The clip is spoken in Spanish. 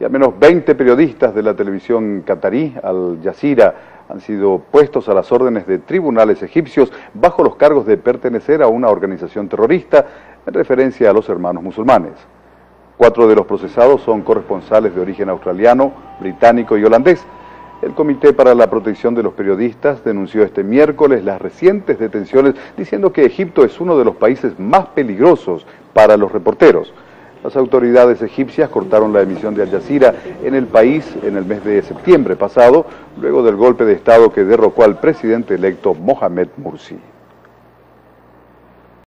y al menos 20 periodistas de la televisión catarí, Al Jazeera, han sido puestos a las órdenes de tribunales egipcios bajo los cargos de pertenecer a una organización terrorista en referencia a los hermanos musulmanes. 4 de los procesados son corresponsales de origen australiano, británico y holandés. El Comité para la Protección de los Periodistas denunció este miércoles las recientes detenciones, diciendo que Egipto es uno de los países más peligrosos para los reporteros. Las autoridades egipcias cortaron la emisión de Al Jazeera en el país en el mes de septiembre pasado, luego del golpe de Estado que derrocó al presidente electo Mohamed Mursi.